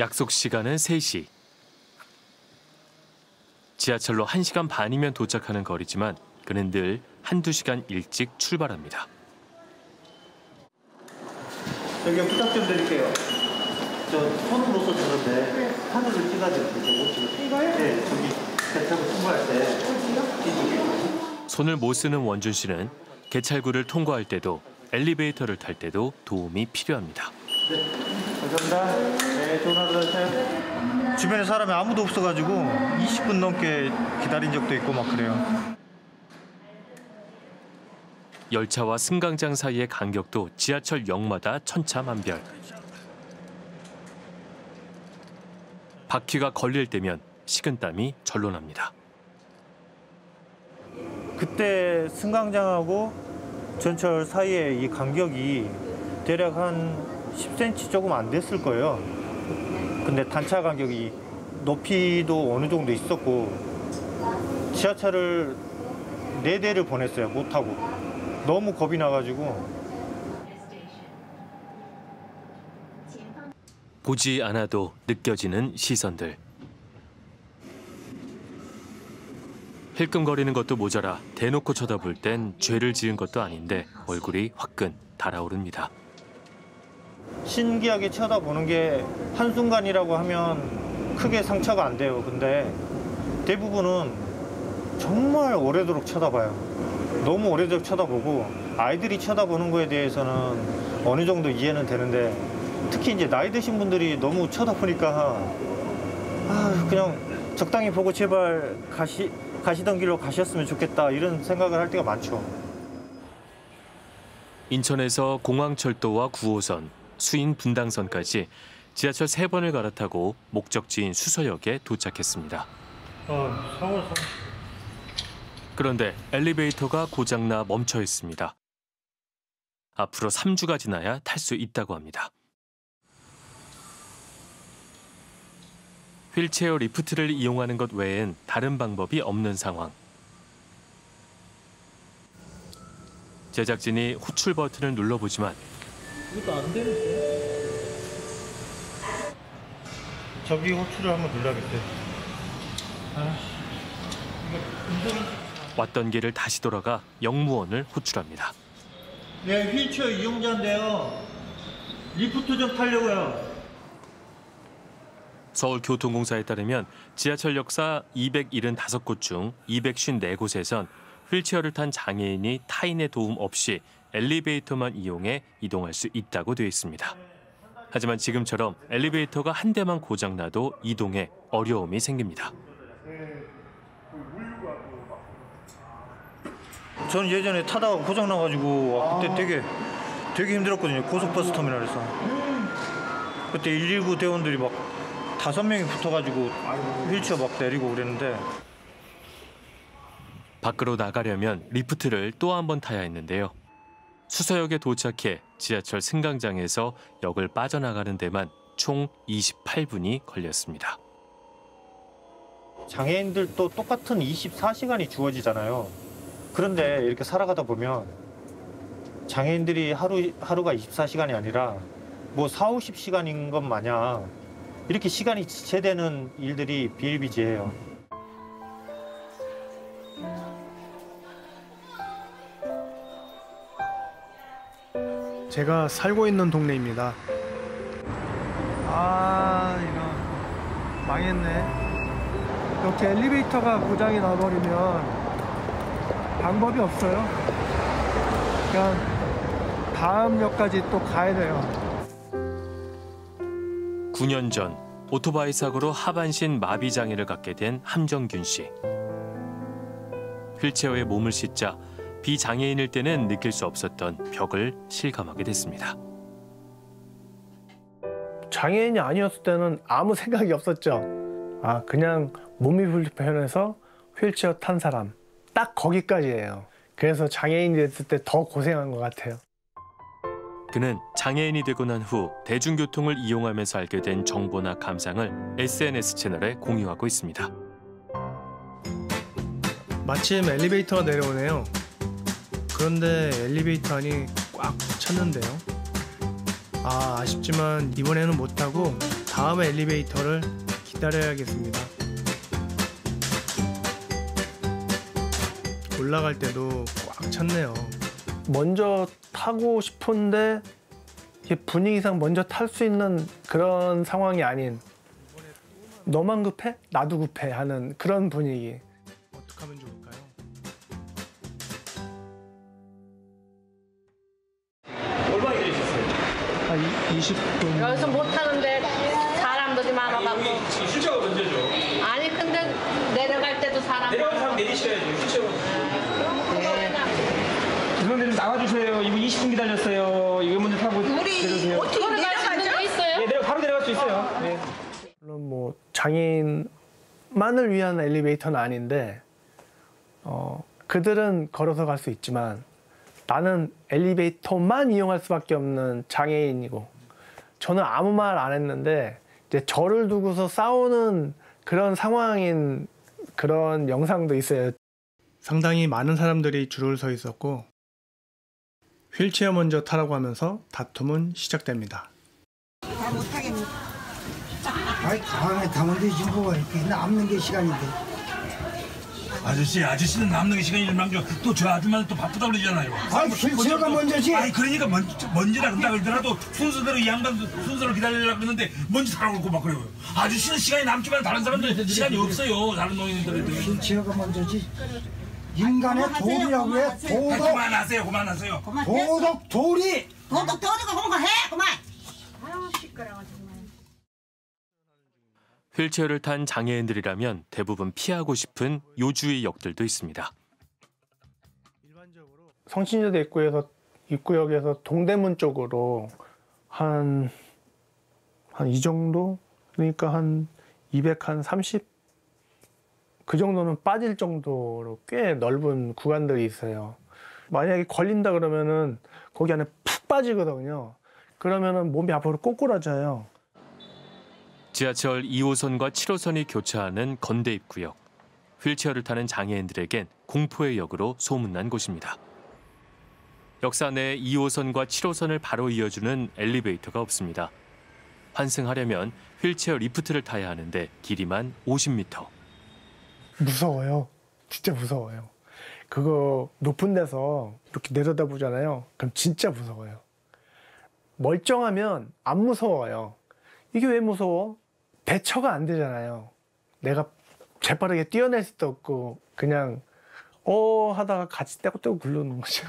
약속 시간은 3시. 지하철로 1시간 반이면 도착하는 거리지만 그는 늘 한두 시간 일찍 출발합니다. 여기 부탁 좀 드릴게요. 저 손으로 써주는데 하늘을 띄가지고 못 찍어요. 이거요? 네, 저기 개찰구 통과할 때 이쪽에. 손을 못 쓰는 원준 씨는 개찰구를 통과할 때도 엘리베이터를 탈 때도 도움이 필요합니다. 네, 감사합니다. 네, 좋은 하루 되세요. 주변에 사람이 아무도 없어가지고 20분 넘게 기다린 적도 있고 막 그래요. 열차와 승강장 사이의 간격도 지하철 역마다 천차만별. 바퀴가 걸릴 때면 식은땀이 절로 납니다. 그때 승강장하고 전철 사이의 이 간격이 대략 한 10cm 조금 안 됐을 거예요. 근데 단차 간격이 높이도 어느 정도 있었고 지하철을 4대를 보냈어요, 못 타고. 너무 겁이 나가지고. 보지 않아도 느껴지는 시선들. 힐끔거리는 것도 모자라 대놓고 쳐다볼 땐 죄를 지은 것도 아닌데 얼굴이 화끈 달아오릅니다. 신기하게 쳐다보는 게 한순간이라고 하면 크게 상처가 안 돼요. 근데 대부분은 정말 오래도록 쳐다봐요. 너무 오래도록 쳐다보고 아이들이 쳐다보는 거에 대해서는 어느 정도 이해는 되는데 특히 이제 나이 드신 분들이 너무 쳐다보니까 그냥 적당히 보고 제발 가시던 길로 가셨으면 좋겠다 이런 생각을 할 때가 많죠. 인천에서 공항철도와 9호선, 수인 분당선까지 지하철 3번을 갈아타고 목적지인 수서역에 도착했습니다. 그런데 엘리베이터가 고장나 멈춰 있습니다. 앞으로 3주가 지나야 탈 수 있다고 합니다. 휠체어 리프트를 이용하는 것 외엔 다른 방법이 없는 상황. 제작진이 호출 버튼을 눌러보지만 이것도 안 되는데. 저기 호출을 한번 눌러야겠대. 왔던 길을 다시 돌아가 역무원을 호출합니다. 네, 휠체어 이용자인데요. 리프트 좀 타려고요. 서울교통공사에 따르면 지하철 역사 275곳 중 254곳에선 휠체어를 탄 장애인이 타인의 도움 없이 엘리베이터만 이용해 이동할 수 있다고 되어 있습니다. 하지만 지금처럼 엘리베이터가 한 대만 고장나도 이동에 어려움이 생깁니다. 저는 예전에 타다가 고장나가지고 그때 되게 힘들었거든요. 고속버스 터미널에서. 그때 119 대원들이 막 5명이 붙어가지고 휠체어 막 내리고 그랬는데. 밖으로 나가려면 리프트를 또 한 번 타야 했는데요. 수서역에 도착해 지하철 승강장에서 역을 빠져나가는 데만 총 28분이 걸렸습니다. 장애인들도 똑같은 24시간이 주어지잖아요. 그런데 이렇게 살아가다 보면 장애인들이 하루가 24시간이 아니라 뭐 40~50시간인 것 마냥 이렇게 시간이 지체되는 일들이 비일비재해요. 제가 살고 있는 동네입니다. 이거 망했네. 이렇게 엘리베이터가 고장이 나버리면 방법이 없어요. 그냥 다음 역까지 또 가야 돼요. 9년 전 오토바이 사고로 하반신 마비 장애를 갖게 된 함정균 씨. 휠체어에 몸을 싣자 비장애인일 때는 느낄 수 없었던 벽을 실감하게 됐습니다. 장애인이 아니었을 때는 아무 생각이 없었죠. 그냥 몸이 불편해서 휠체어 탄 사람. 딱 거기까지예요. 그래서 장애인이 됐을 때 더 고생한 것 같아요. 그는 장애인이 되고 난 후 대중교통을 이용하면서 알게 된 정보나 감상을 SNS 채널에 공유하고 있습니다. 마침 엘리베이터가 내려오네요. 그런데 엘리베이터 안이 꽉 찼는데요. 아쉽지만 이번에는 못 타고 다음 엘리베이터를 기다려야겠습니다. 올라갈 때도 꽉 찼네요. 먼저 타고 싶은데 분위기상 먼저 탈 수 있는 그런 상황이 아닌 너만 급해? 나도 급해 하는 그런 분위기. 어떻게 하면 좋을까요? 얼마 걸리셨어요? 한 20분. 여기서 못 타는데 사람들이 많아가지고. 휠체어가 문제죠. 아니 근데 내려갈 때도 사람. 내려갈 사람 내리셔야죠. 휠체어. 죄송합니다. 나와주세요. 이분 20분 기다렸어요. 이거 먼저 타고 내려오세요. 어떻게 내려갈 수 있어요? 네, 바로 내려갈 수 있어요. 네. 물론 뭐 장애인만을 위한 엘리베이터는 아닌데 그들은 걸어서 갈 수 있지만 나는 엘리베이터만 이용할 수밖에 없는 장애인이고 저는 아무 말 안 했는데 이제 저를 두고서 싸우는 그런 상황인 그런 영상도 있어요. 상당히 많은 사람들이 줄을 서 있었고 휠체어 먼저 타라고 하면서 다툼은 시작됩니다. 다 못하겠네. 아이, 다음에 타면 되지 뭐가 이렇게 남는 게 시간인데. 아저씨는 남는 게 시간이 일망죠. 또 저 아줌마는 또 바쁘다 그러잖아요. 아이, 휠체어가 먼저지. 아이, 그러니까 먼지라 그런다 그러더라도 순서대로 이 양반 순서를 기다리려고 그러는데 먼지 타라고 그러고 막 그래요. 아저씨는 시간이 남지만 다른 사람들은 시간이 없어요. 다른 노인들한테. 휠체어가 먼저지. 인간의 도리라고 해. 도덕. 그만하세요. 도덕 도리. 도덕 도리가 뭔가 해. 그만. 아유, 시끄러워. 휠체어를 탄 장애인들이라면 대부분 피하고 싶은 요주의 역들도 있습니다. 성신여대 입구역에서 동대문 쪽으로 한 이 정도? 그러니까 한 230? 그 정도는 빠질 정도로 꽤 넓은 구간들이 있어요. 만약에 걸린다 그러면은 거기 안에 푹 빠지거든요. 그러면은 몸이 앞으로 꼬꾸라져요. 지하철 2호선과 7호선이 교차하는 건대 입구역. 휠체어를 타는 장애인들에겐 공포의 역으로 소문난 곳입니다. 역사 내 2호선과 7호선을 바로 이어주는 엘리베이터가 없습니다. 환승하려면 휠체어 리프트를 타야 하는데 길이만 50m. 무서워요. 진짜 무서워요. 그거 높은 데서 이렇게 내려다보잖아요. 그럼 진짜 무서워요. 멀쩡하면 안 무서워요. 이게 왜 무서워? 대처가 안 되잖아요. 내가 재빠르게 뛰어낼 수도 없고 그냥 하다가 같이 떼고 굴러오는 거죠.